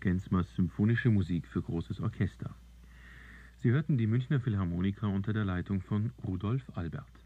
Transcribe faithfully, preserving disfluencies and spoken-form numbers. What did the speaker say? Genzmers Sinfonische Musik für großes Orchester. Sie hörten die Münchner Philharmoniker unter der Leitung von Rudolf Albert.